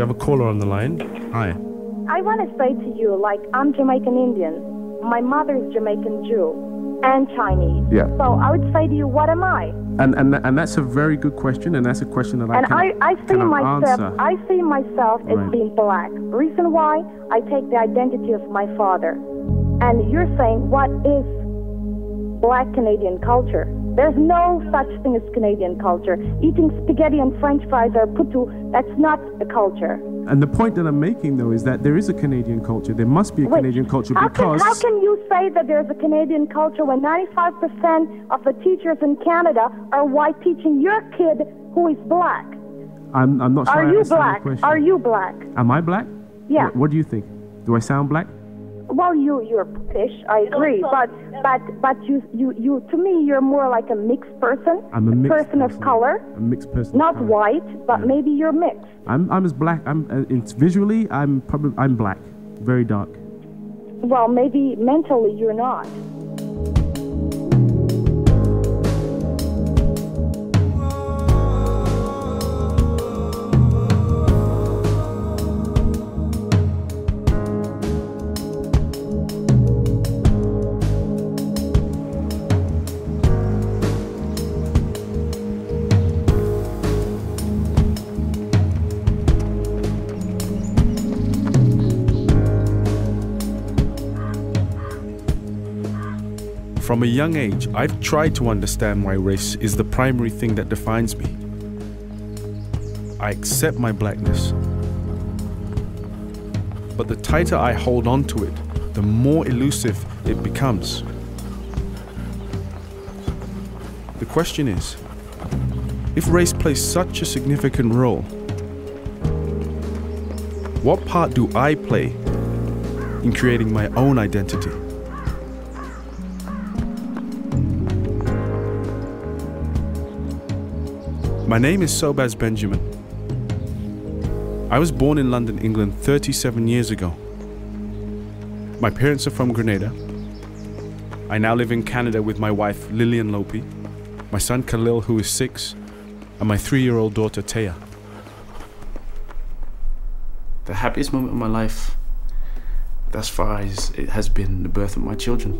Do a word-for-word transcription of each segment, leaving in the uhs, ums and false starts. We have a caller on the line. Hi. I want to say to you, like, I'm Jamaican Indian. My mother is Jamaican Jew and Chinese. Yeah. So I would say to you, what am I? And and and that's a very good question, and that's a question that I and cannot, I, I see cannot myself, answer. I see myself as right. being black. Reason why? I take the identity of my father. And you're saying, what is black Canadian culture? There's no such thing as Canadian culture. Eating spaghetti and French fries or putu, that's not a culture. And the point that I'm making, though, is that there is a Canadian culture. There must be a Wait, Canadian culture how because... Can, how can you say that there's a Canadian culture when ninety-five percent of the teachers in Canada are white teaching your kid who is black? I'm, I'm not sure Are you black? Are you black? Am I black? Yeah. What, what do you think? Do I sound black? Well, you, you're British, I agree, but but but you, you, you, to me, you're more like a mixed person. I'm a mixed person. person of color. A mixed person. Not color. white, but yeah. maybe you're mixed. I'm I'm as black. I'm uh, it's visually, I'm probably I'm black, very dark. Well, maybe mentally you're not. From a young age, I've tried to understand why race is the primary thing that defines me. I accept my blackness. But the tighter I hold on to it, the more elusive it becomes. The question is, if race plays such a significant role, what part do I play in creating my own identity? My name is Sobaz Benjamin. I was born in London, England thirty-seven years ago. My parents are from Grenada. I now live in Canada with my wife Lillian Lopi, my son Khalil, who is six, and my three-year-old daughter Taya. The happiest moment of my life thus far is, it has been the birth of my children.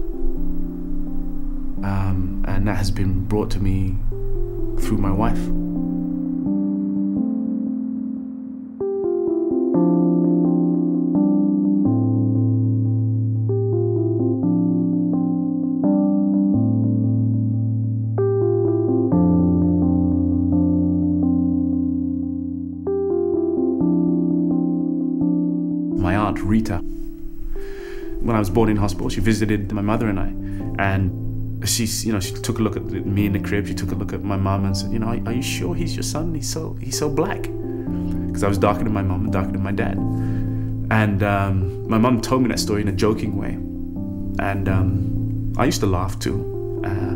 Um, and that has been brought to me through my wife. Rita. When I was born in hospital, she visited my mother and I, and she, you know, she took a look at me in the crib. She took a look at my mum and said, "You know, are, are you sure he's your son? He's so he's so black." Because I was darker than my mum and darker than my dad. And um, my mum told me that story in a joking way, and um, I used to laugh too. Uh,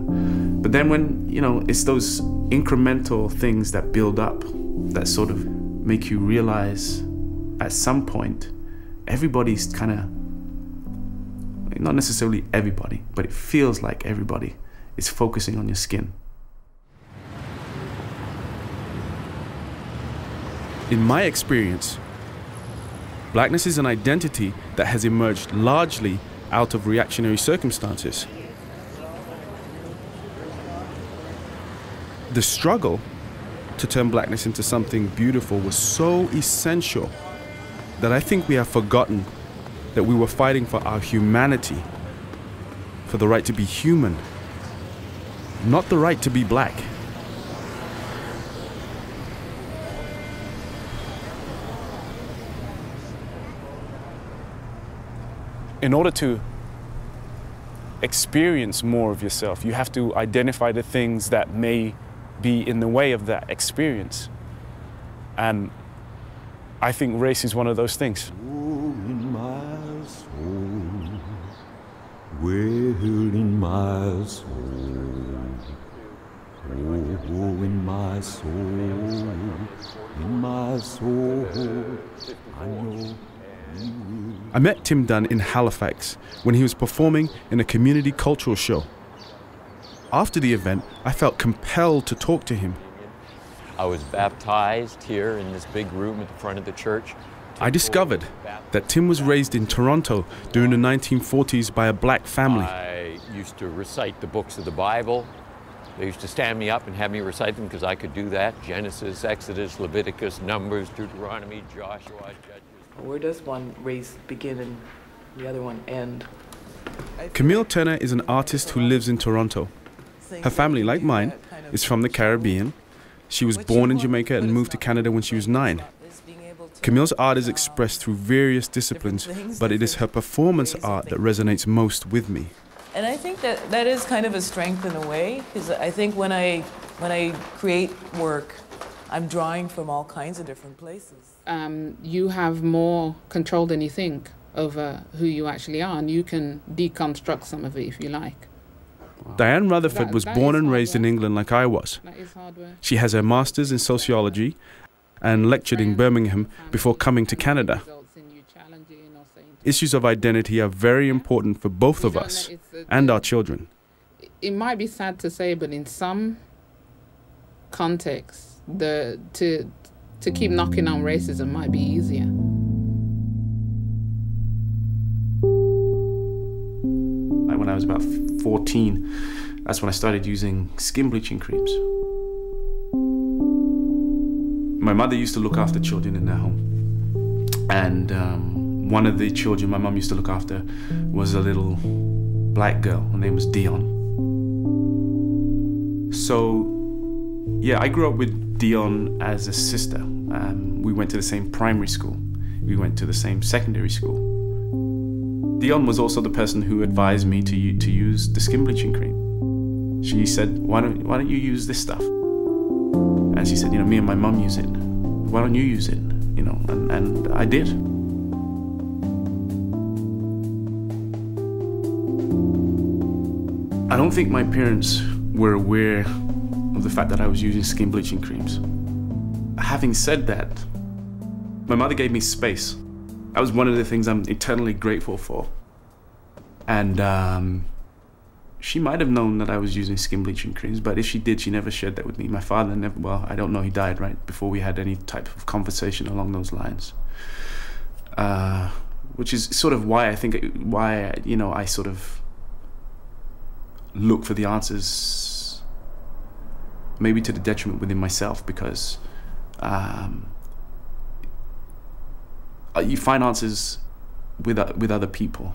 but then when you know, it's those incremental things that build up, that sort of make you realize at some point. Everybody's kind of, not necessarily everybody, but it feels like everybody is focusing on your skin. In my experience, blackness is an identity that has emerged largely out of reactionary circumstances. The struggle to turn blackness into something beautiful was so essential that I think we have forgotten that we were fighting for our humanity, for the right to be human, not the right to be black. In order to experience more of yourself, you have to identify the things that may be in the way of that experience. And I think race is one of those things. Oh, in my soul, well, in my soul, oh, in my soul, in my soul, I know. I met Tim Dunn in Halifax when he was performing in a community cultural show. After the event, I felt compelled to talk to him. I was baptized here in this big room at the front of the church. I discovered that Tim was raised in Toronto during the nineteen forties by a black family. I used to recite the books of the Bible. They used to stand me up and have me recite them because I could do that. Genesis, Exodus, Leviticus, Numbers, Deuteronomy, Joshua, Judges. Where does one race begin and the other one end? Camille Turner is an artist who lives in Toronto. Her family, like mine, is from the Caribbean. She was born in Jamaica and moved to Canada when she was nine. Camille's art is expressed through various disciplines, but it is her performance art that resonates most with me. And I think that that is kind of a strength in a way, because I think when I, when I create work, I'm drawing from all kinds of different places. Um, you have more control than you think over who you actually are, and you can deconstruct some of it if you like. Wow. Diane Rutherford that, was that born and raised work. in England like I was. She has her master's in sociology and lectured in Birmingham before coming to Canada. Issues of identity are very important for both of us and our children. It might be sad to say, but in some contexts, the, to, to keep knocking on racism might be easier. When I was about fourteen, that's when I started using skin bleaching creams. My mother used to look after children in their home. And um, one of the children my mum used to look after was a little black girl. Her name was Dion. So, yeah, I grew up with Dion as a sister. Um, we went to the same primary school. We went to the same secondary school. Dion was also the person who advised me to, to use the skin bleaching cream. She said, why don't, why don't you use this stuff? And she said, you know, me and my mum use it. Why don't you use it? You know, and, and I did. I don't think my parents were aware of the fact that I was using skin bleaching creams. Having said that, my mother gave me space. That was one of the things I'm eternally grateful for. And um, she might have known that I was using skin bleaching creams, but if she did, she never shared that with me. My father never, well, I don't know, he died right before we had any type of conversation along those lines. Uh, which is sort of why I think, it, why, you know, I sort of look for the answers, maybe to the detriment within myself, because um, you find answers with, uh, with other people.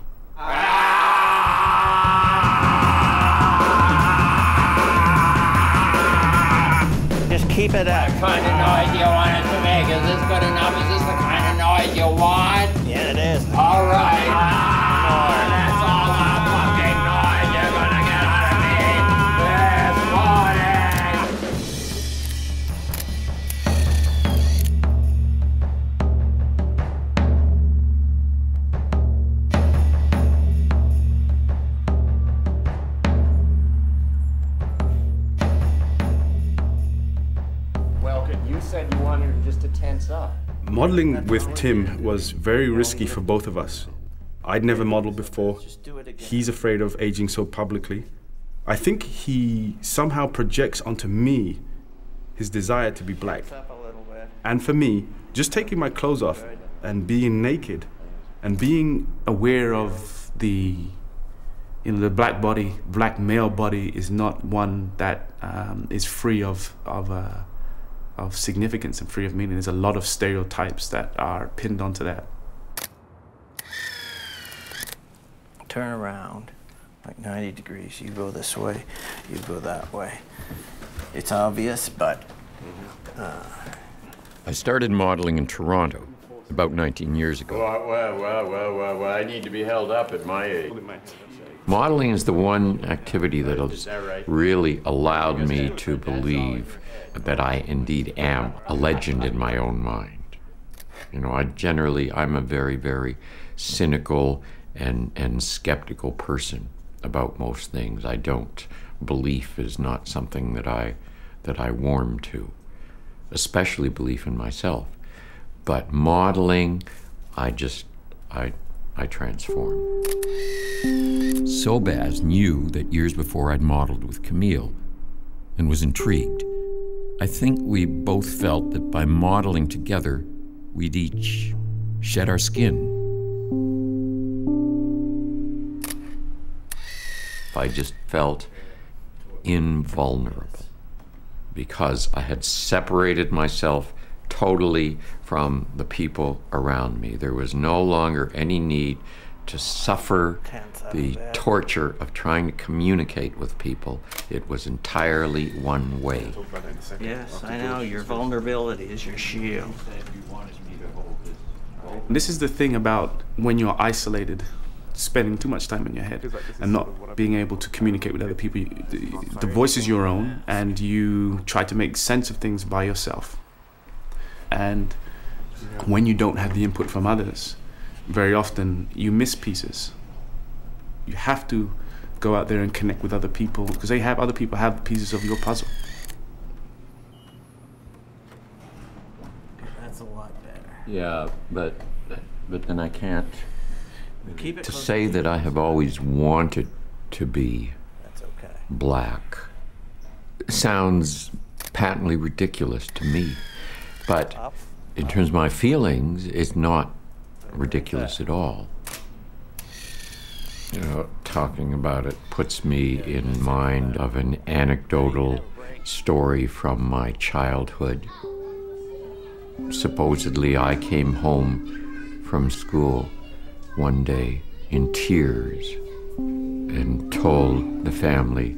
Just keep it up. The kind of noise you wanted to make. Is this good enough? Is this the kind of noise you want? Yeah, it is. All right. Ah, that's all the fucking noise you're gonna get out of me this morning. Well, you said you wanted just to tense up. Modeling with Tim was very risky for both of us. I'd never modeled before. He's afraid of aging so publicly. I think he somehow projects onto me his desire to be black. And for me, just taking my clothes off and being naked and being aware of the, you know, the black body, black male body is not one that um, is free of, of uh, of significance and free of meaning. There's a lot of stereotypes that are pinned onto that. Turn around, like ninety degrees. You go this way, you go that way. It's obvious, but... Uh... I started modeling in Toronto about nineteen years ago. Well, well, well, well, well, well, I need to be held up at my age. Modeling is the one activity that has really allowed me to believe that I indeed am a legend in my own mind. You know, I generally, I'm a very, very cynical and, and skeptical person about most things. I don't, belief is not something that I, that I warm to, especially belief in myself. But modeling, I just, I, I transform. Sobaz knew that years before I'd modeled with Camille and was intrigued. I think we both felt that by modeling together, we'd each shed our skin. I just felt invulnerable because I had separated myself totally from the people around me. There was no longer any need to suffer the torture of trying to communicate with people. It was entirely one way. Yes, I know. Your vulnerability is your shield. This is the thing about when you're isolated, spending too much time in your head and not being able to communicate with other people. The voice is your own, and you try to make sense of things by yourself. And when you don't have the input from others, very often you miss pieces. You have to go out there and connect with other people because they have other people have pieces of your puzzle. That's a lot better. Yeah, but but then I can't Keep it to say that I have always wanted to be That's okay. black sounds patently ridiculous to me, but Up. in terms of my feelings, it's not ridiculous at all. You know, talking about it puts me in mind of an anecdotal story from my childhood. Supposedly, I came home from school one day in tears and told the family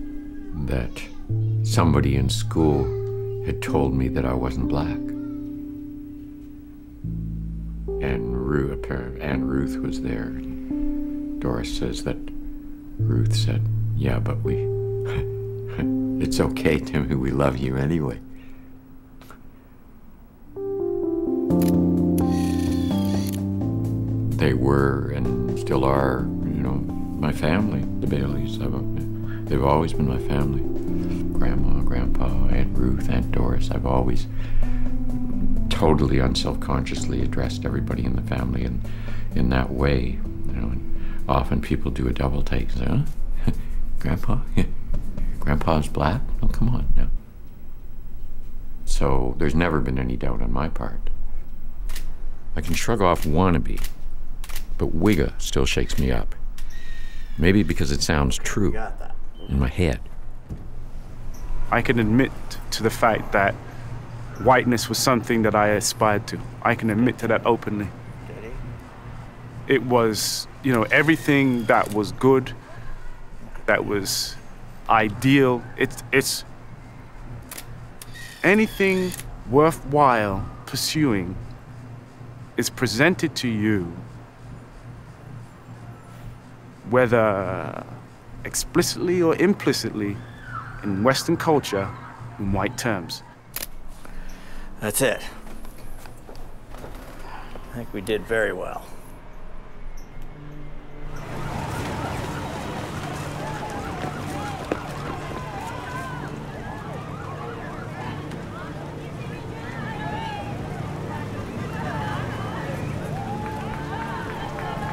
that somebody in school had told me that I wasn't black. And Ruth, Aunt Ruth was there. Doris says that Ruth said, yeah, but we, it's okay, Timmy, we love you anyway. They were and still are, you know, my family, the Baileys. I've, they've always been my family. Grandma, Grandpa, Aunt Ruth, Aunt Doris. I've always totally unselfconsciously addressed everybody in the family in, in that way. You know, and often people do a double take and say, huh? Grandpa? Grandpa's black? No, come on, no. So there's never been any doubt on my part. I can shrug off wannabe, but wigga still shakes me up. Maybe because it sounds true in my head. I can admit to the fact that whiteness was something that I aspired to. I can admit to that openly. It was, you know, everything that was good, that was ideal. It's, it's anything worthwhile pursuing is presented to you, whether explicitly or implicitly, in Western culture, in white terms. That's it. I think we did very well.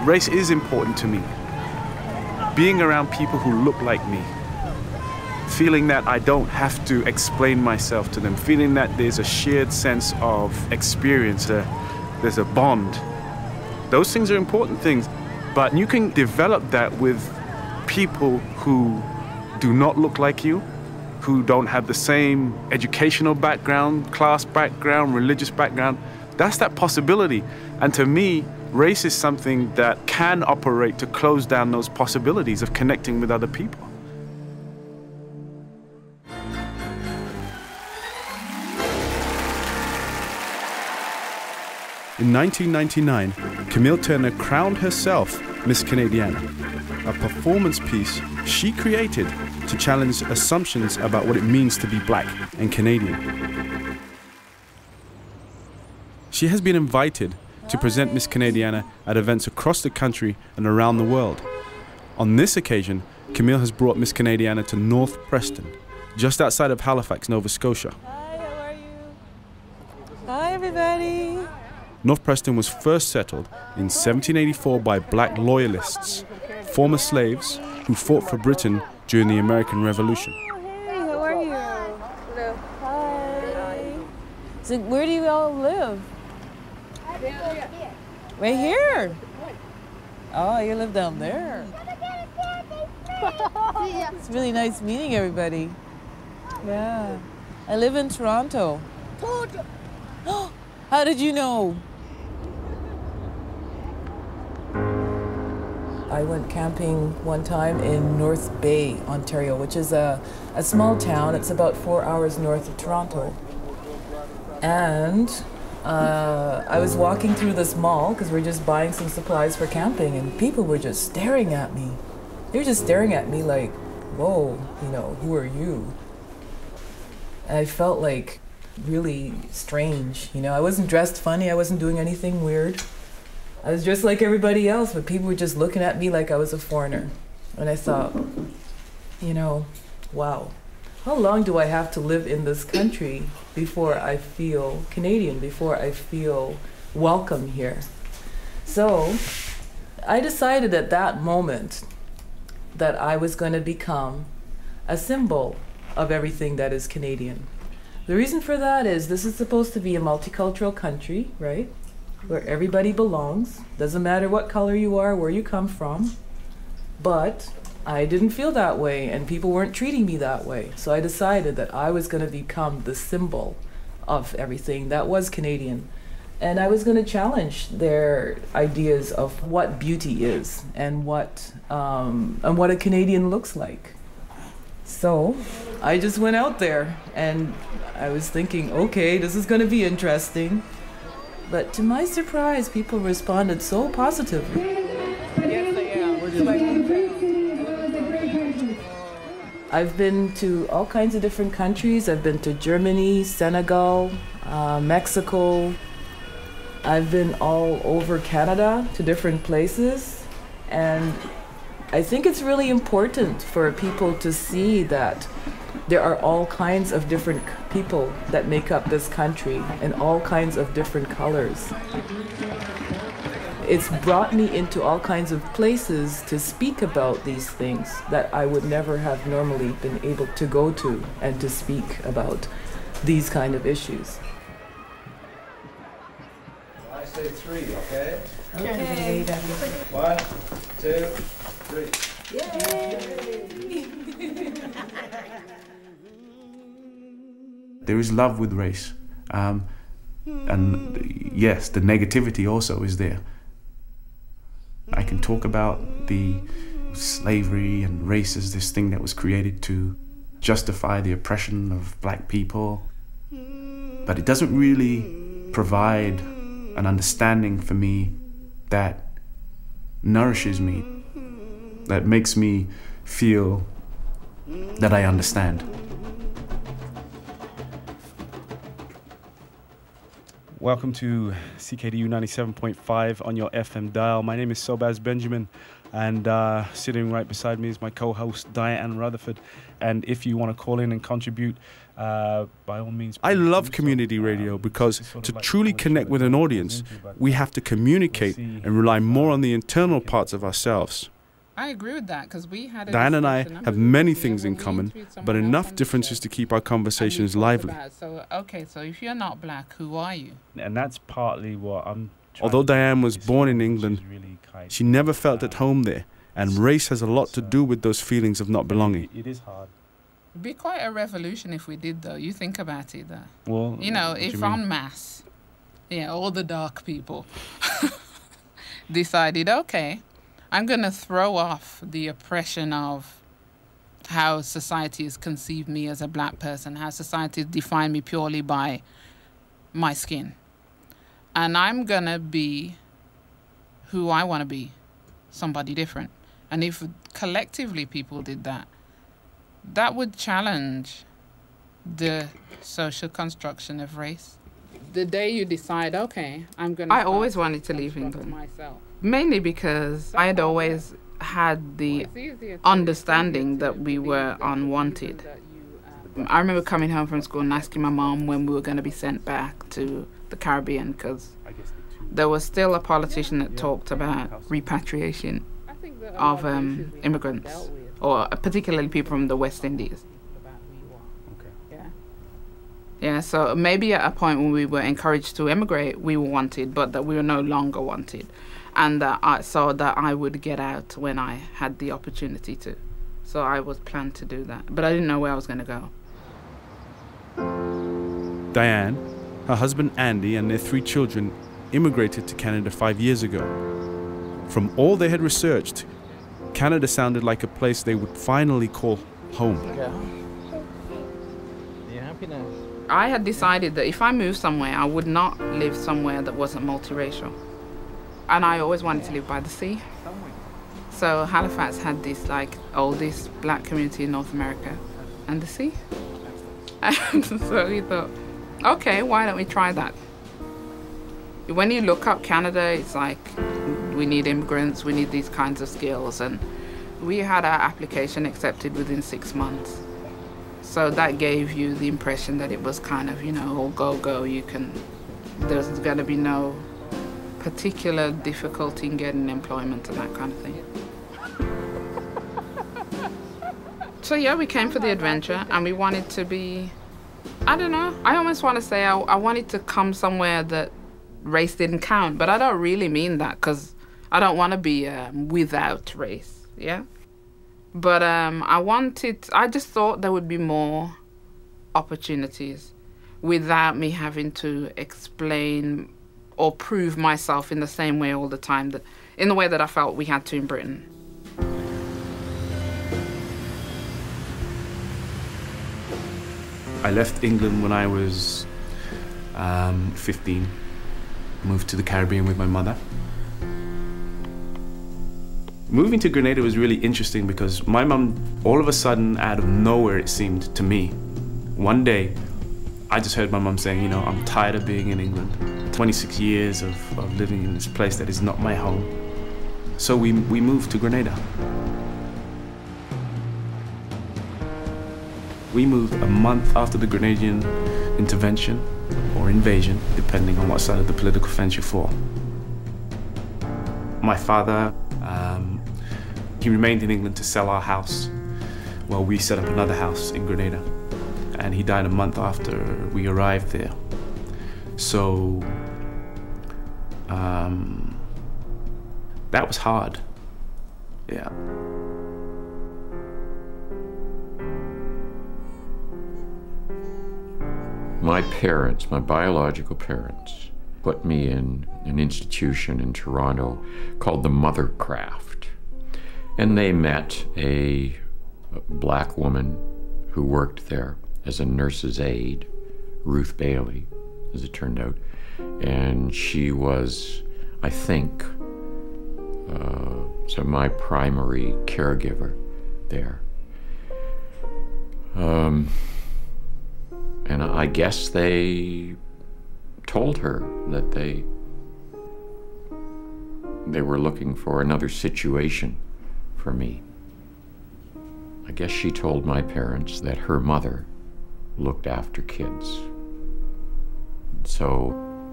Race is important to me. Being around people who look like me, feeling that I don't have to explain myself to them, feeling that there's a shared sense of experience, uh, there's a bond. Those things are important things, but you can develop that with people who do not look like you, who don't have the same educational background, class background, religious background. That's that possibility. And to me, race is something that can operate to close down those possibilities of connecting with other people. In nineteen ninety-nine, Camille Turner crowned herself Miss Canadiana, a performance piece she created to challenge assumptions about what it means to be black and Canadian. She has been invited to present Miss Canadiana at events across the country and around the world. On this occasion, Camille has brought Miss Canadiana to North Preston, just outside of Halifax, Nova Scotia. Hi, how are you? Hi, everybody. North Preston was first settled in seventeen eighty-four by black loyalists, former slaves who fought for Britain during the American Revolution. Oh, hey, how are you? Hello. Hi. So where do you all live? I live right here. Right here? Oh, you live down there. It's really nice meeting everybody. Yeah. I live in Toronto. Toronto! How did you know? I went camping one time in North Bay, Ontario, which is a, a small town. It's about four hours north of Toronto. And uh, I was walking through this mall because we were just buying some supplies for camping, and people were just staring at me. They were just staring at me like, whoa, you know, who are you? I felt like really strange, you know. I wasn't dressed funny. I wasn't doing anything weird. I was just like everybody else, but people were just looking at me like I was a foreigner. And I thought, you know, wow, how long do I have to live in this country before I feel Canadian, before I feel welcome here? So I decided at that moment that I was going to become a symbol of everything that is Canadian. The reason for that is this is supposed to be a multicultural country, right? Where everybody belongs. Doesn't matter what color you are, where you come from. But I didn't feel that way, and people weren't treating me that way. So I decided that I was going to become the symbol of everything that was Canadian. And I was going to challenge their ideas of what beauty is and what, um, and what a Canadian looks like. So I just went out there, and I was thinking, okay, this is going to be interesting. But to my surprise, people responded so positively. Yes, I am. Where did I... I've been to all kinds of different countries. I've been to Germany, Senegal, uh, Mexico. I've been all over Canada to different places. And I think it's really important for people to see that there are all kinds of different people that make up this country, and all kinds of different colors. It's brought me into all kinds of places to speak about these things that I would never have normally been able to go to and to speak about these kind of issues. I say three, okay? Okay. One, two, three. Yay! There is love with race, um, and yes, the negativity also is there. I can talk about the slavery and race as this thing that was created to justify the oppression of black people, but it doesn't really provide an understanding for me that nourishes me, that makes me feel that I understand. Welcome to C K D U ninety-seven point five on your F M dial. My name is Sobaz Benjamin, and uh, sitting right beside me is my co-host Diane Rutherford. And if you want to call in and contribute, uh, by all means... I love community so. radio um, because to like truly connect with an audience, we have to communicate we'll and rely more on the internal parts of ourselves. I agree with that, because we had... Diane and I have many things in common, but enough differences to keep our conversations lively. So, okay, so if you're not black, who are you? And that's partly what I'm... Although Diane was born in England, she never felt at home there, and race has a lot to do with those feelings of not belonging. It is hard. It'd be quite a revolution if we did, though. You think about it, though. Well, you know, if en masse, yeah, all the dark people decided, okay, I'm going to throw off the oppression of how society has conceived me as a black person, how society has defined me purely by my skin. And I'm going to be who I want to be, somebody different. And if collectively people did that, that would challenge the social construction of race. The day you decide, okay, I'm going to... I always wanted to leave England. Myself. Mainly because I had always had the understanding that we were unwanted. I remember coming home from school and asking my mom when we were going to be sent back to the Caribbean, because there was still a politician that talked about repatriation of um, immigrants, or particularly people from the West Indies. Yeah, so maybe at a point when we were encouraged to emigrate, we were wanted, but that we were no longer wanted. And that I, so that I would get out when I had the opportunity to. So I was planned to do that, but I didn't know where I was going to go. Diane, her husband Andy, and their three children immigrated to Canada five years ago. From all they had researched, Canada sounded like a place they would finally call home. I had decided that if I moved somewhere, I would not live somewhere that wasn't multiracial. And I always wanted to live by the sea. So Halifax had this like oldest black community in North America and the sea. And so we thought, okay, why don't we try that? When you look up Canada, it's like, we need immigrants, we need these kinds of skills. And we had our application accepted within six months. So that gave you the impression that it was kind of, you know, all go, go, you can, there's going to be no particular difficulty in getting employment and that kind of thing. So yeah, we came for the adventure and we wanted to be, I don't know, I almost want to say I, I wanted to come somewhere that race didn't count, but I don't really mean that because I don't want to be um, without race, yeah? But um, I wanted, I just thought there would be more opportunities without me having to explain or prove myself in the same way all the time, that, in the way that I felt we had to in Britain. I left England when I was um, fifteen, moved to the Caribbean with my mother. Moving to Grenada was really interesting because my mum, all of a sudden, out of nowhere it seemed to me, one day, I just heard my mum saying, you know, I'm tired of being in England. twenty-six years of, of living in this place that is not my home. So we, we moved to Grenada. We moved a month after the Grenadian intervention or invasion, depending on what side of the political fence you fall. My father, um, he remained in England to sell our house while we set up another house in Grenada. And he died a month after we arrived there. So um, that was hard, yeah. My parents, my biological parents, put me in an institution in Toronto called the Mothercraft. And they met a black woman who worked there as a nurse's aide, Ruth Bailey, as it turned out. And she was, I think, uh, so my primary caregiver there. Um, And I guess they told her that they, they were looking for another situation for me. I guess she told my parents that her mother looked after kids. So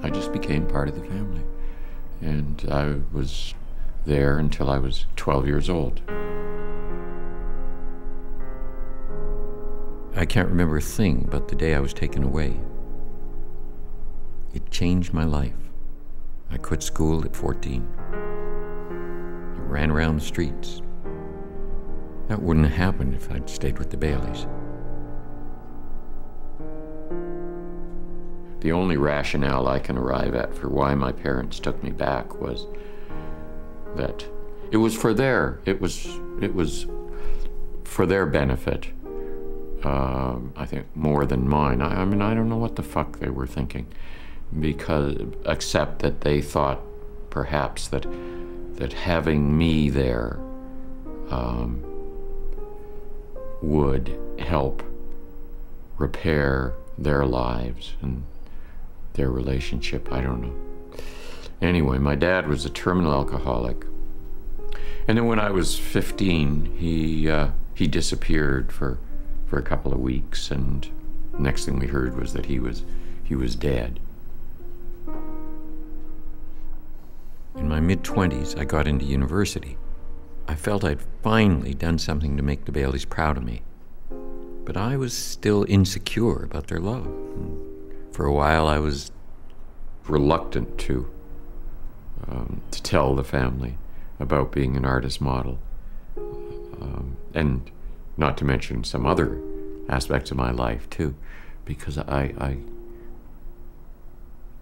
I just became part of the family. And I was there until I was twelve years old. I can't remember a thing but the day I was taken away. It changed my life. I quit school at fourteen. I ran around the streets. That wouldn't have happened if I'd stayed with the Baileys. The only rationale I can arrive at for why my parents took me back was that it was for their, it was, it was for their benefit. Uh, I think more than mine. I, I mean, I don't know what the fuck they were thinking, because except that they thought perhaps that that having me there um, would help repair their lives and their relationship. I don't know. Anyway, my dad was a terminal alcoholic, and then when I was fifteen, he uh, he disappeared for. for a couple of weeks, and next thing we heard was that he was, he was dead. In my mid-twenties, I got into university. I felt I'd finally done something to make the Baileys proud of me. But I was still insecure about their love. And for a while, I was reluctant to, um, to tell the family about being an artist model. Um, and not to mention some other aspects of my life, too, because I, I,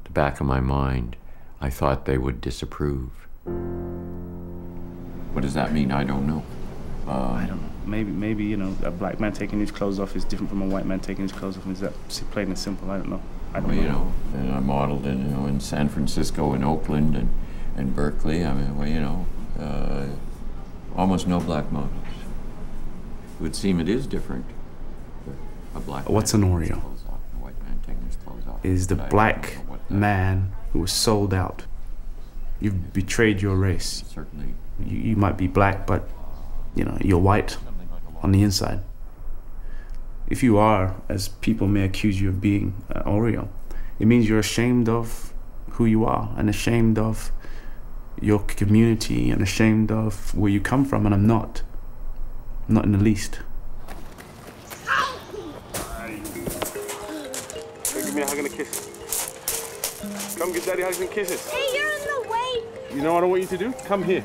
the back of my mind, I thought they would disapprove. What does that mean? I don't know. Uh, I don't know. Maybe, maybe you know, a black man taking his clothes off is different from a white man taking his clothes off. Is that plain and simple? I don't know. I don't well, know. You know, and I modeled in, you know, in San Francisco and Oakland and, and Berkeley. I mean, well, you know, uh, almost no black models. It would seem it is different. A black What's man an Oreo? Off, a white man taking his clothes off. Is the black man who was sold out. You've betrayed your race. Certainly. You, you might be black, but you know, you're white on the inside. If you are, as people may accuse you of being, uh, Oreo, it means you're ashamed of who you are and ashamed of your community and ashamed of where you come from, and I'm not. Not in the least. Hey, give me a hug and a kiss. Come give Daddy hugs and kisses. Hey, you're in the way. You know what I want you to do? Come here.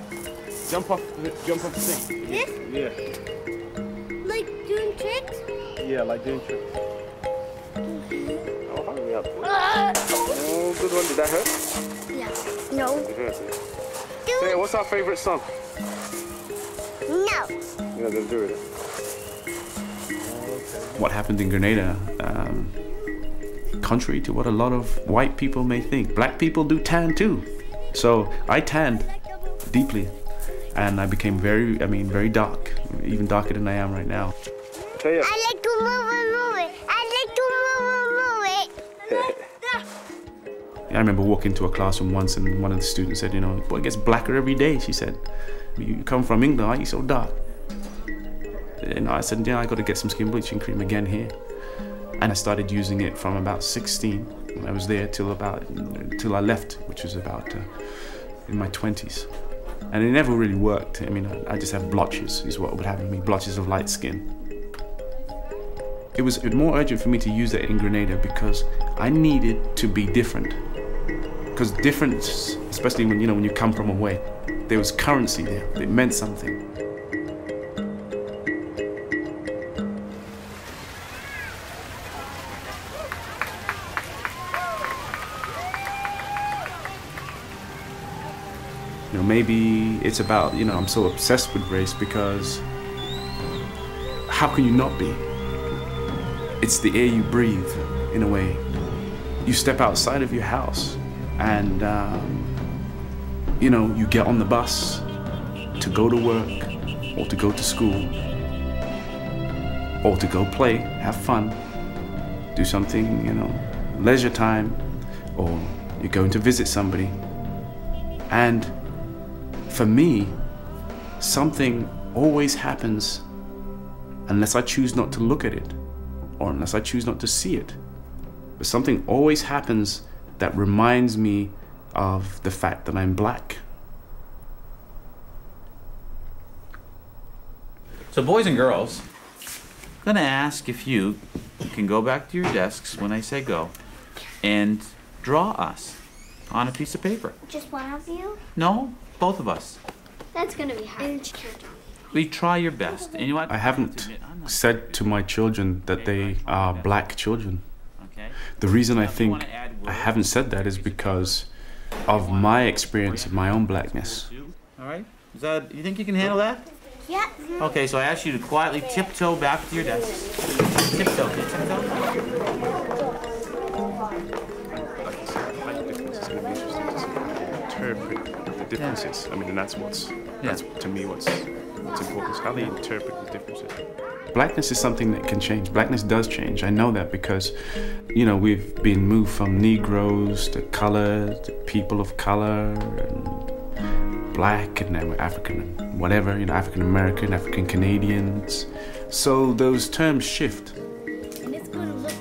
Jump off, jump off the thing. This? Yeah. Like doing tricks? Yeah, like doing tricks. Mm-hmm. Oh, hug me up. Ah. Oh, good one. Did that hurt? Yeah. No. It hurts. Yeah. Hey, what's our favorite song? No. Yeah, then do it. What happened in Grenada, um, contrary to what a lot of white people may think, black people do tan too. So I tanned deeply. And I became very, I mean, very dark, even darker than I am right now. Taya. I like to move and move it. I like to move and move it. I remember walking to a classroom once and one of the students said, you know, boy, it gets blacker every day, she said. You come from England, aren't you so dark? And I said, yeah, I got to get some skin bleaching cream again here. And I started using it from about sixteen. I was there till about, till I left, which was about uh, in my twenties. And it never really worked. I mean, I just have blotches, is what would happen to me, blotches of light skin. It was more urgent for me to use that in Grenada because I needed to be different. Because difference, especially when you know when you come from away, there was currency there. It meant something. Maybe it's about, you know, I'm so obsessed with race because how can you not be? It's the air you breathe, in a way. You step outside of your house and, um, you know, you get on the bus to go to work or to go to school or to go play, have fun, do something, you know, leisure time, or you're going to visit somebody. And for me, something always happens unless I choose not to look at it or unless I choose not to see it. But something always happens that reminds me of the fact that I'm black. So boys and girls, I'm gonna ask if you can go back to your desks when I say go and draw us on a piece of paper. Just one of you? No. Both of us. That's gonna be hard. We try your best. And you know what? I haven't said to my children that they are black children. The reason I think I haven't said that is because of my experience of my own blackness. All right. Is that? You think you can handle that? Yeah. Okay. So I ask you to quietly tiptoe back to your desk. Tiptoe. Tiptoe. Differences. Yeah. I mean, and that's what's, yeah. that's to me what's, what's important, is how they interpret the differences. Blackness is something that can change. Blackness does change. I know that because, you know, we've been moved from Negroes to color, to people of color, and black, and then we're African, whatever, you know, African American, African Canadians. So those terms shift. And it's going to look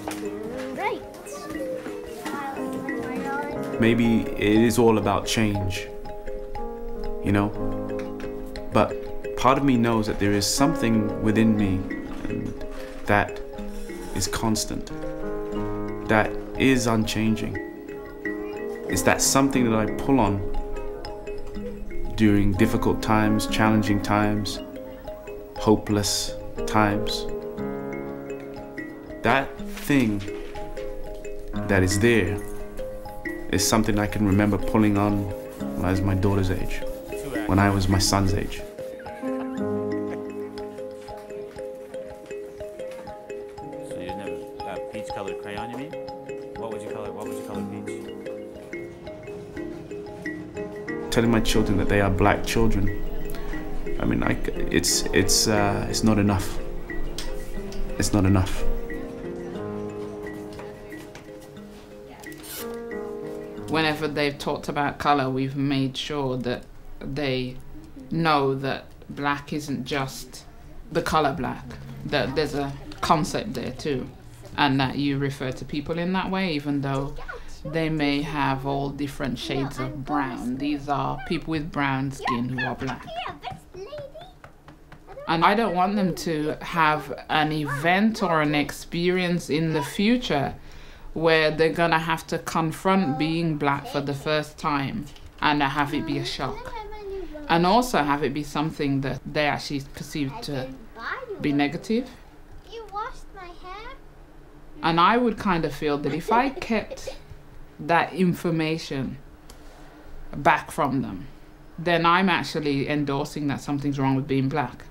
right. Maybe it is all about change. You know, but part of me knows that there is something within me, and that is constant, that is unchanging. It's that something that I pull on during difficult times, challenging times, hopeless times. That thing that is there is something I can remember pulling on when I was my daughter's age, when I was my son's age. Telling my children that they are black children, I mean, I, it's, it's, uh, it's not enough. It's not enough. Whenever they've talked about colour, we've made sure that they know that black isn't just the colour black, that there's a concept there too, and that you refer to people in that way, even though they may have all different shades of brown. These are people with brown skin who are black. And I don't want them to have an event or an experience in the future where they're gonna have to confront being black for the first time and have it be a shock. And also have it be something that they actually perceive to be negative. You washed my hair? And I would kind of feel that if I kept that information back from them, then I'm actually endorsing that something's wrong with being black.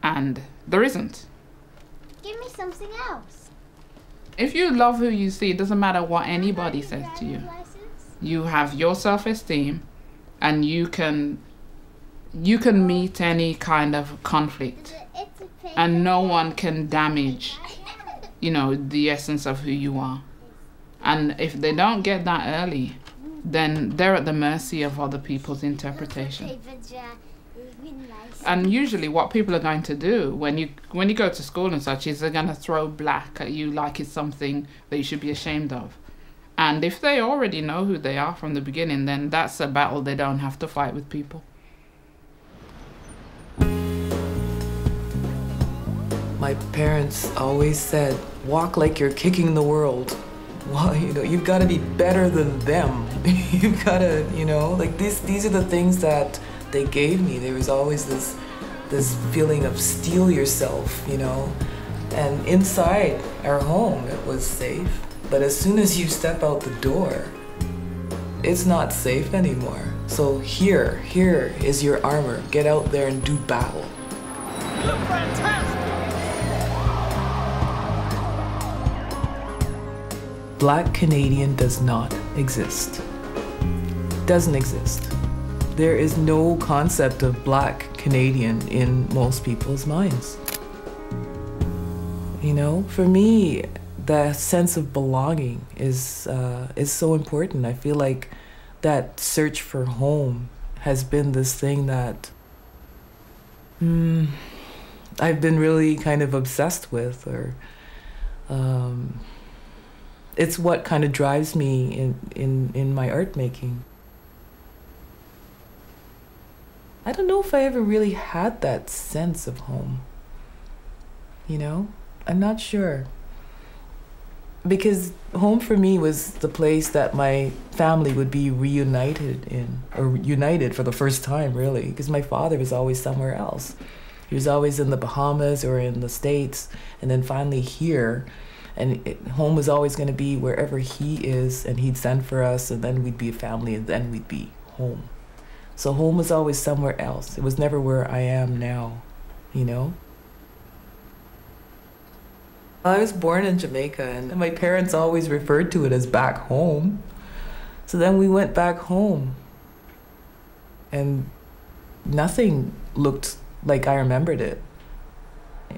And there isn't. Give me something else. If you love who you see, it doesn't matter what anybody says to you. You have your self-esteem, and you can you can meet any kind of conflict, and no one can damage, you know, the essence of who you are. And if they don't get that early, then they're at the mercy of other people's interpretation. And usually what people are going to do when you, when you go to school and such is they're going to throw black at you like it's something that you should be ashamed of. And if they already know who they are from the beginning, then that's a battle they don't have to fight with people. My parents always said, walk like you're kicking the world. Well, you know, you've got to be better than them. You've got to, you know, like these, these are the things that they gave me. There was always this, this feeling of steal yourself, you know. And inside our home, it was safe. But as soon as you step out the door, it's not safe anymore. So here, here is your armor. Get out there and do battle. You look fantastic! Black Canadian does not exist. Doesn't exist. There is no concept of Black Canadian in most people's minds. You know, for me, the sense of belonging is, uh, is so important. I feel like that search for home has been this thing that mm, I've been really kind of obsessed with, or um, it's what kind of drives me in, in, in my art making. I don't know if I ever really had that sense of home, you know? I'm not sure. Because home for me was the place that my family would be reunited in, or united for the first time, really, because my father was always somewhere else. He was always in the Bahamas or in the States, and then finally here. And it, home was always going to be wherever he is, and he'd send for us, and then we'd be a family, and then we'd be home. So home was always somewhere else. It was never where I am now, you know? I was born in Jamaica, and my parents always referred to it as back home. So then we went back home, and nothing looked like I remembered it.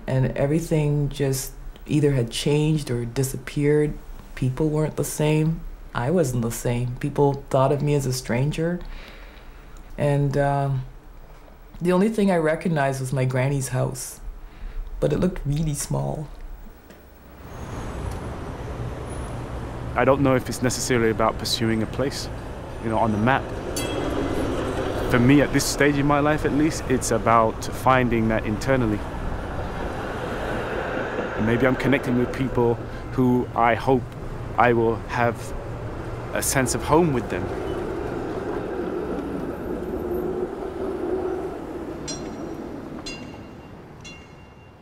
And everything just either had changed or disappeared. People weren't the same. I wasn't the same. People thought of me as a stranger. And um, the only thing I recognized was my granny's house, but it looked really small. I don't know if it's necessarily about pursuing a place, you know, on the map. For me, at this stage in my life at least, it's about finding that internally. and maybe I'm connecting with people who I hope I will have a sense of home with them.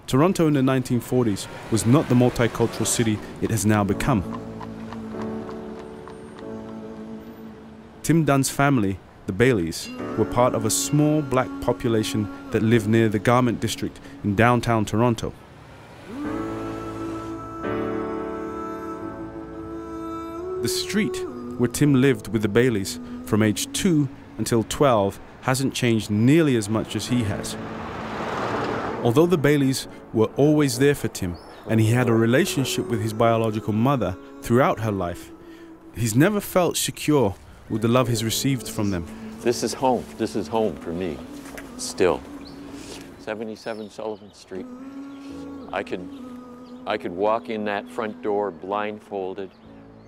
Toronto in the nineteen forties was not the multicultural city it has now become. Tim Dunn's family, the Baileys, were part of a small black population that lived near the Garment District in downtown Toronto. The street where Tim lived with the Baileys from age two until twelve hasn't changed nearly as much as he has. Although the Baileys were always there for Tim, and he had a relationship with his biological mother throughout her life, he's never felt secure with the love he's received from them. This is home. This is home for me, still. seventy-seven Sullivan Street. I could, I could walk in that front door blindfolded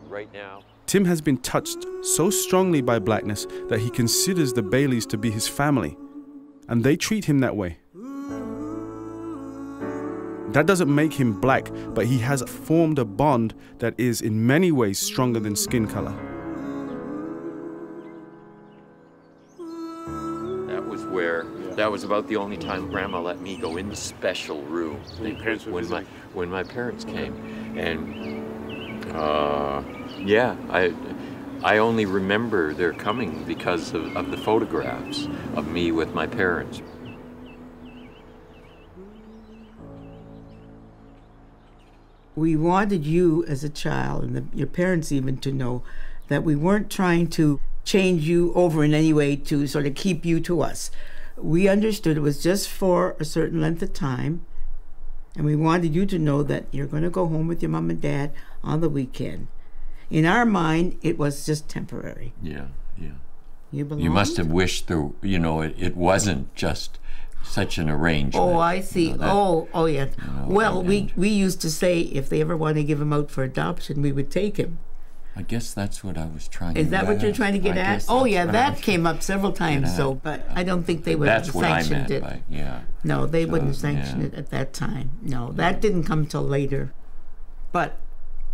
right now. Tim has been touched so strongly by blackness that he considers the Baileys to be his family, and they treat him that way. That doesn't make him black, but he has formed a bond that is in many ways stronger than skin color. That was where, yeah. That was about the only time Grandma let me go in the special room. When, they, when, my, when my parents came. And uh, yeah, I, I only remember their coming because of, of the photographs of me with my parents. We wanted you as a child and the, your parents even to know that we weren't trying to change you over in any way to sort of keep you to us. We understood it was just for a certain length of time, and we wanted you to know that you're going to go home with your mom and dad on the weekend. In our mind, it was just temporary. Yeah, yeah. You, you must have wished there, you know, it, it wasn't just such an arrangement. Oh, I see. You know, that, oh, oh, yeah. You know, well, and, we, we used to say if they ever wanted to give him out for adoption, we would take him. I guess that's what I was trying to get at. Is that what you're trying to get at? Oh, yeah, that came up several times, so, but I don't think they would have sanctioned it. That's what I meant by, yeah. No, they wouldn't sanction it at that time. No, that didn't come till later. But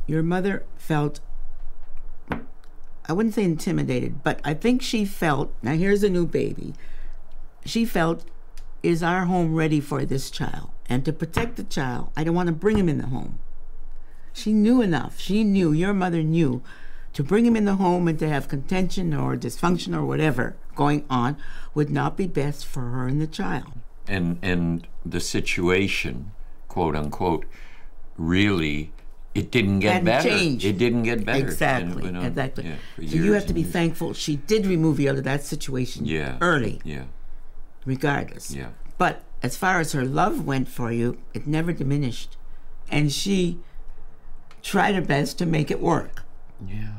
your mother felt, I wouldn't say intimidated, but I think she felt, now here's a new baby, she felt, is our home ready for this child? And to protect the child, I don't want to bring him in the home. She knew enough. She knew, your mother knew, to bring him in the home and to have contention or dysfunction or whatever going on would not be best for her and the child. And, and the situation, quote unquote, really, it didn't get better. Changed. It didn't get better. Exactly, and, you know, exactly. Yeah, so you have to be years. thankful she did remove you out of that situation yeah. early. Yeah. Regardless. Yeah. But as far as her love went for you, it never diminished. And she tried her best to make it work. Yeah.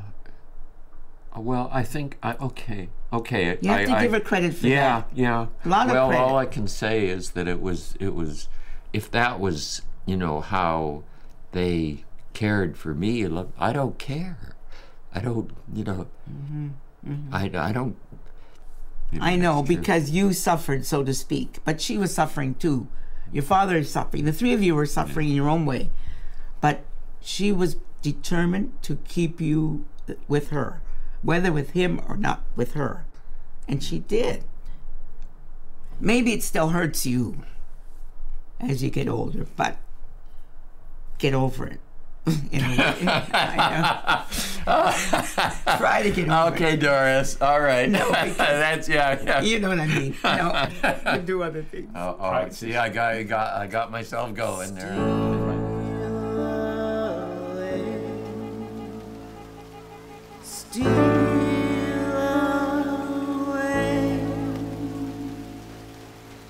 Well, I think, I, okay, okay. You have I, to I, give her credit for yeah, that. Yeah, yeah. A lot well, of credit. Well, all I can say is that it was, it was, if that was, you know, how they cared for me, I don't care. I don't, you know, mm-hmm, mm-hmm. I, I don't, I know, because you suffered, so to speak, but she was suffering too. Your father is suffering. The three of you were suffering in your own way, but she was determined to keep you with her, whether with him or not with her, and she did. Maybe it still hurts you as you get older, but get over it. In a way. I know. Try to get over okay, it. Doris. All right. No, that's yeah, yeah. You know what I mean. No, you do other things. Oh, oh see, I got, I got, I got myself going there. Steal away.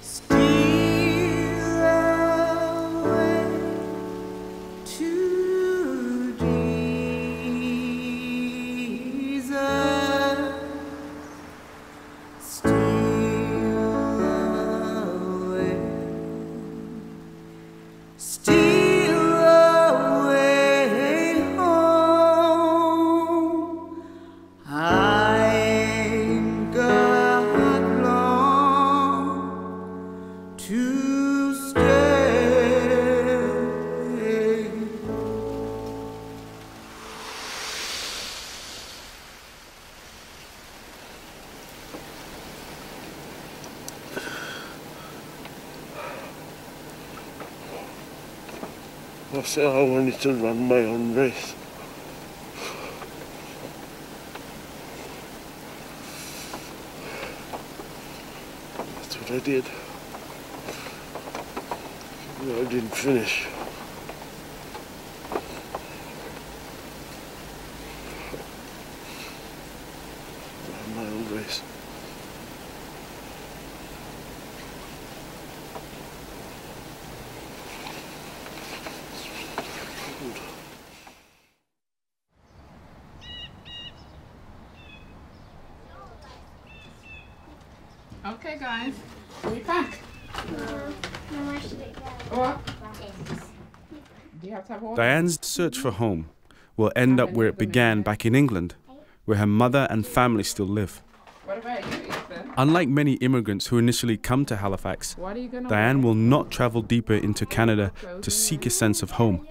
Steal away. Steal away. To stay I said I wanted to run my own race. That's what I did. I didn't finish. I ran my own race. Okay, guys, we pack. Diane's search for home will end up where it began back in England, where her mother and family still live. Unlike many immigrants who initially come to Halifax, Diane will not travel deeper into Canada to seek a sense of home.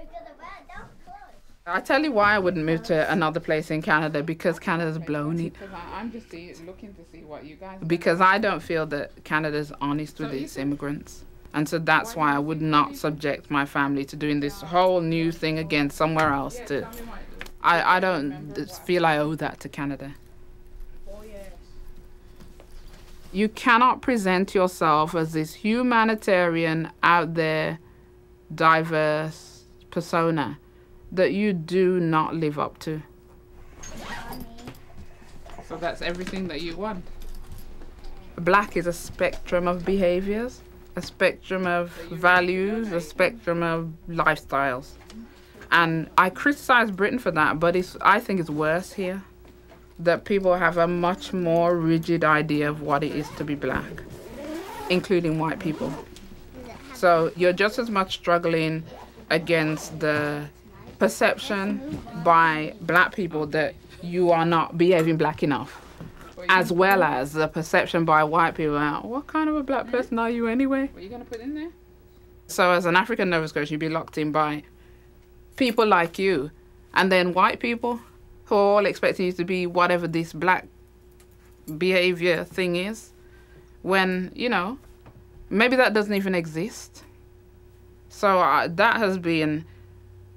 I tell you why I wouldn't move to another place in Canada, because Canada's blown it. I'm just looking to see what you guys... Because I don't feel that Canada's honest with its immigrants. And so that's why I would not subject my family to doing this whole new thing again somewhere else. To, I, I don't feel I owe that to Canada. You cannot present yourself as this humanitarian, out there, diverse persona that you do not live up to. So that's everything that you want. Black is a spectrum of behaviors, a spectrum of values, a spectrum of lifestyles. And I criticize Britain for that, but it's, I think it's worse here, that people have a much more rigid idea of what it is to be black, including white people. So you're just as much struggling against the perception by black people that you are not behaving black enough, as well as the perception by white people about what kind of a black person are you anyway? What are you going to put in there? So as an African Nova Scotian, you'd be locked in by people like you, and then white people who are all expecting you to be whatever this black behavior thing is, when, you know, maybe that doesn't even exist. So uh, that has been...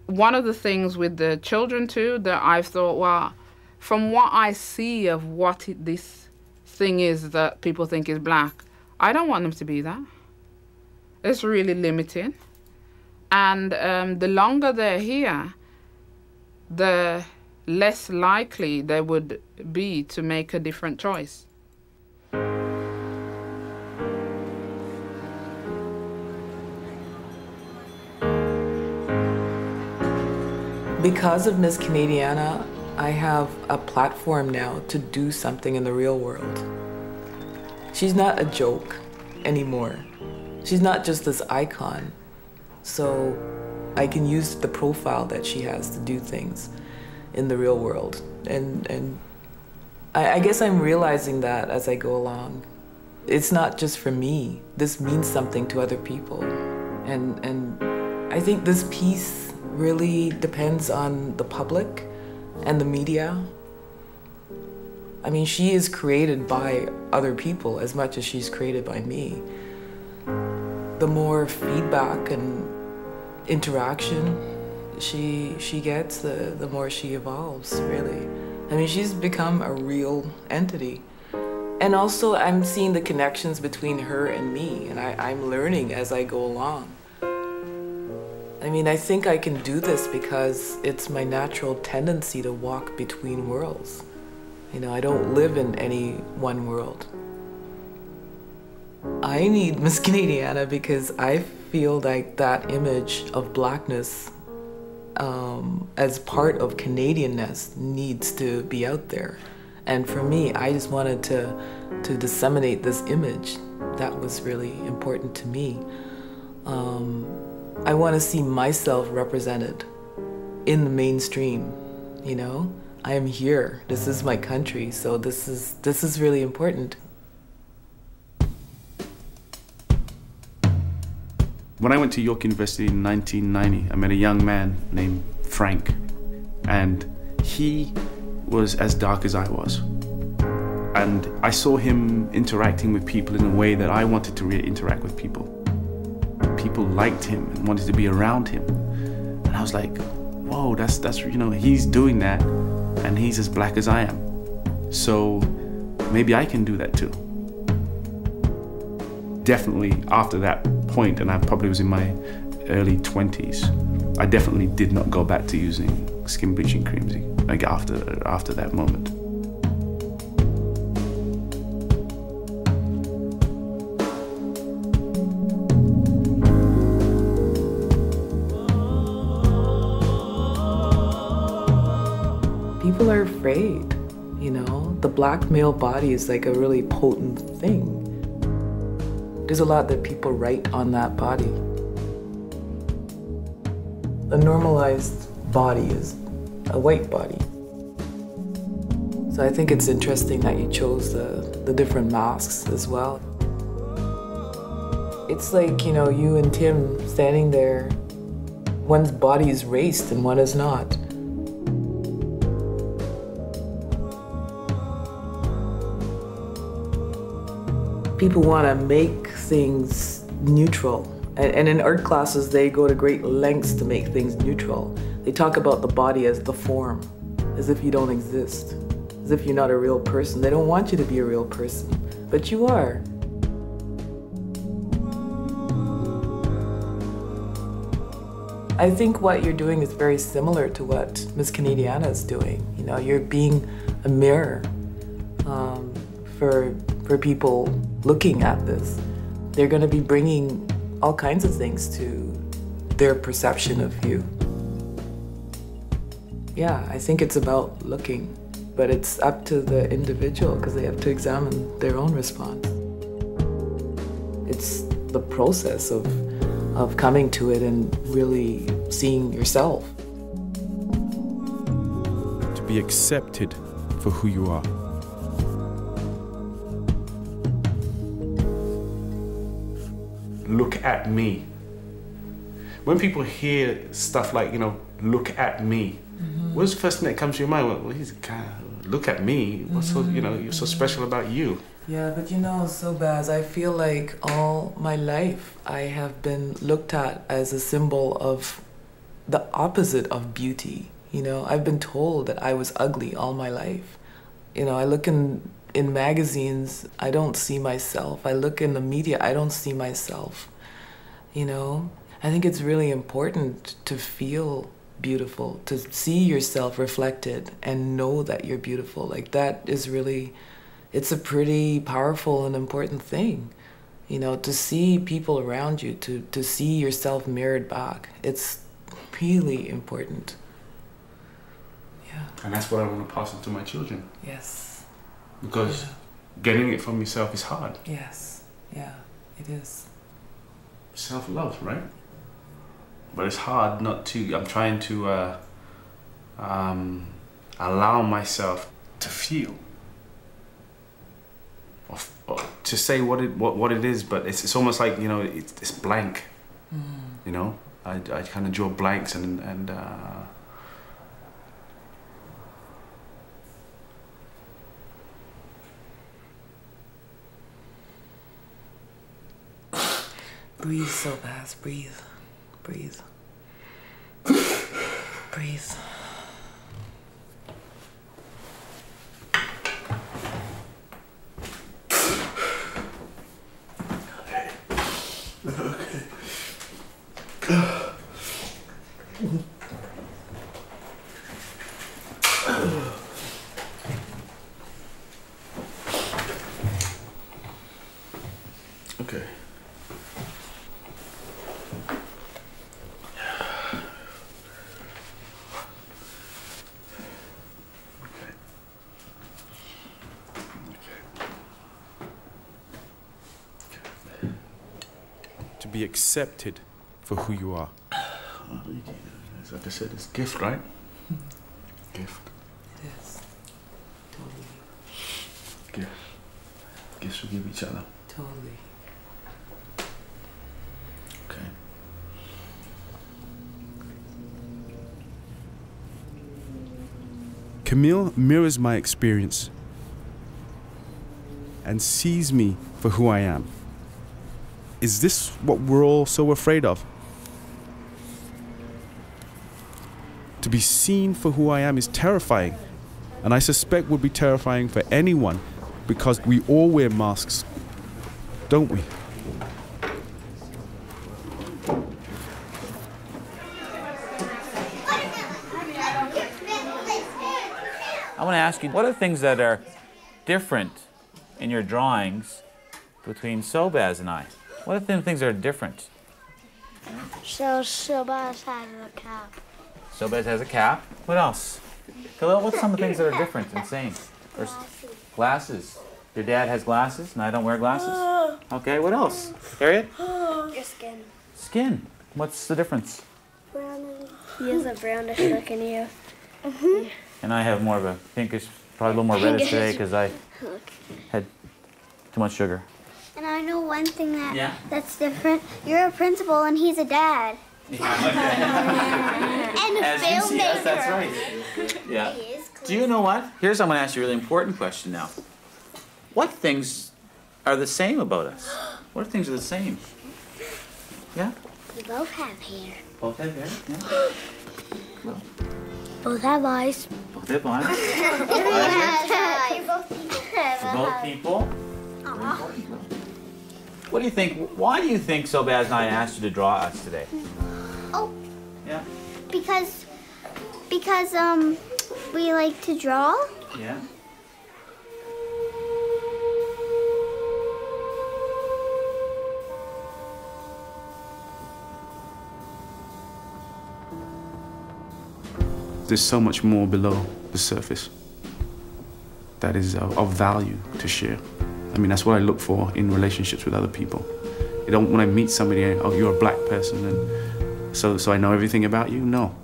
one of the things with the children, too, that I've thought, well, from what I see of what it, this thing is that people think is black, I don't want them to be that. It's really limiting. And um, the longer they're here, the less likely they would be to make a different choice. Because of Miss Canadiana, I have a platform now to do something in the real world. She's not a joke anymore. She's not just this icon. So I can use the profile that she has to do things in the real world. And, and I, I guess I'm realizing that as I go along. It's not just for me. This means something to other people. And, and I think this piece really depends on the public and the media. I mean, she is created by other people as much as she's created by me. The more feedback and interaction she, she gets, the, the more she evolves, really. I mean, she's become a real entity. And also, I'm seeing the connections between her and me, and I, I'm learning as I go along. I mean, I think I can do this because it's my natural tendency to walk between worlds. You know, I don't live in any one world. I need Miss Canadiana because I feel like that image of blackness um, as part of Canadianness needs to be out there. And for me, I just wanted to, to disseminate this image. That was really important to me. Um, I want to see myself represented in the mainstream, you know? I am here. This is my country, so this is, this is really important. When I went to York University in nineteen ninety, I met a young man named Frank, and he was as dark as I was. And I saw him interacting with people in a way that I wanted to really interact with people. People liked him and wanted to be around him. was like, whoa, that's, that's, you know, he's doing that and he's as black as I am. So maybe I can do that too. Definitely after that point, and I probably was in my early twenties, I definitely did not go back to using skin bleaching creams, like after, after that moment. People are afraid, you know? The black male body is like a really potent thing. There's a lot that people write on that body. A normalized body is a white body. So I think it's interesting that you chose the, the different masks as well. It's like, you know, you and Tim standing there, one's body is raced and one is not. People want to make things neutral. And, and in art classes, they go to great lengths to make things neutral. They talk about the body as the form, as if you don't exist, as if you're not a real person. They don't want you to be a real person, but you are. I think what you're doing is very similar to what Miss Canadiana is doing. You know, you're being a mirror um, for, for people looking at this. They're going to be bringing all kinds of things to their perception of you. Yeah, I think it's about looking, but it's up to the individual because they have to examine their own response. It's the process of, of coming to it and really seeing yourself. To be accepted for who you are. Look at me. When people hear stuff like, you know, look at me, mm-hmm. what's the first thing that comes to your mind? Well, he's kind of, look at me. What's mm-hmm. so, you know, you're so special about you. Yeah, but you know, Sobaz, I feel like all my life I have been looked at as a symbol of the opposite of beauty. You know, I've been told that I was ugly all my life. You know, I look in In magazines, I don't see myself. I look in the media, I don't see myself, you know? I think it's really important to feel beautiful, to see yourself reflected and know that you're beautiful. Like that is really, it's a pretty powerful and important thing, you know, to see people around you, to, to see yourself mirrored back. It's really important, yeah. And that's what I want to pass on to my children. Yes. Because yeah. getting it from yourself is hard. Yes, yeah, it is. Self-love, right? But it's hard not to, I'm trying to uh, um, allow myself to feel, or, or to say what it, what, what it is, but it's, it's almost like, you know, it's, it's blank, mm. you know? I, I kind of draw blanks and, and uh, breathe, Sobaz, breathe, breathe, breathe. Okay. Okay. Be accepted for who you are. Like I said, it's gift, right? Gift. It is. Totally. Gift. Gifts we give each other. Totally. Okay. Camille mirrors my experience and sees me for who I am. Is this what we're all so afraid of? To be seen for who I am is terrifying, and I suspect would be terrifying for anyone, because we all wear masks, don't we? I want to ask you, what are things that are different in your drawings between Sobaz and I? What are the things that are different? So Sobaz has a cap. Sobaz has a cap. What else? Khalil, what's some of the things that are different and same? Or glasses. Glasses. Your dad has glasses and I don't wear glasses? Okay, what else? Harriet? Your skin. Skin. What's the difference? Brownish. He has a brownish look in you. Mm-hmm. And I have more of a pinkish, probably a little more reddish today because I had too much sugar. And I know one thing that yeah. that's different. You're a principal and he's a dad. Yeah. And a As filmmaker. You see us, that's right. Yeah. Do you know what? Here's I'm going to ask you a really important question now. What things are the same about us? What things are the same? Yeah? We both have hair. Both have hair? Yeah. Well. Both have eyes. Both have eyes. Both have eyes. For both people. Uh-huh. What do you think? Why do you think Sobaz and I asked you to draw us today? Oh. Yeah. Because, because um, we like to draw. Yeah. There's so much more below the surface that is of, of value to share. I mean, that's what I look for in relationships with other people. You don't, when I meet somebody, I, oh, you're a black person, and so, so I know everything about you? No.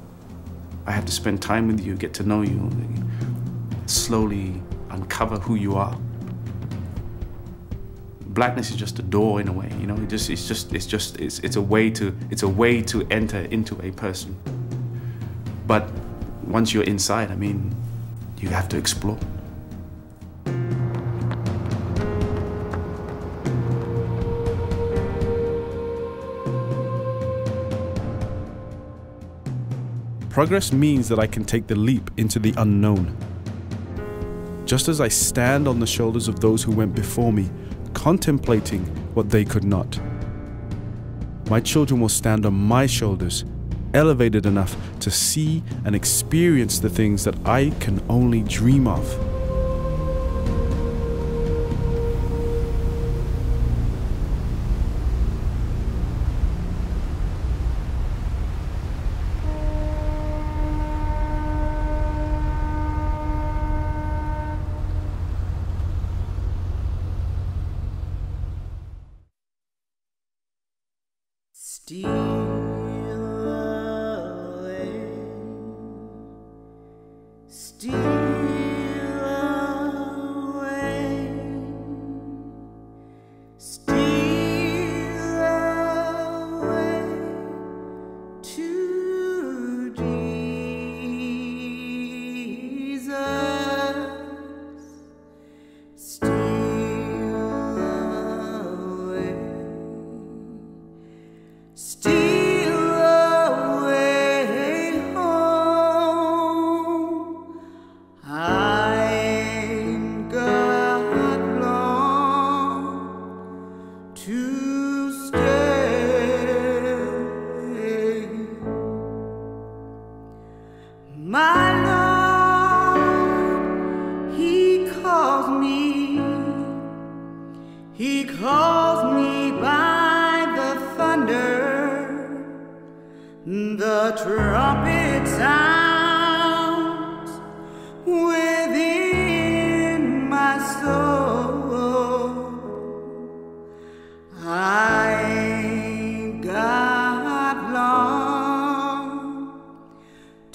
I have to spend time with you, get to know you, and slowly uncover who you are. Blackness is just a door in a way, you know. It just, it's just, it's just, it's, it's a way to, it's a way to enter into a person. But once you're inside, I mean, you have to explore. Progress means that I can take the leap into the unknown. Just as I stand on the shoulders of those who went before me, contemplating what they could not. My children will stand on my shoulders, elevated enough to see and experience the things that I can only dream of.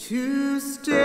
To stay.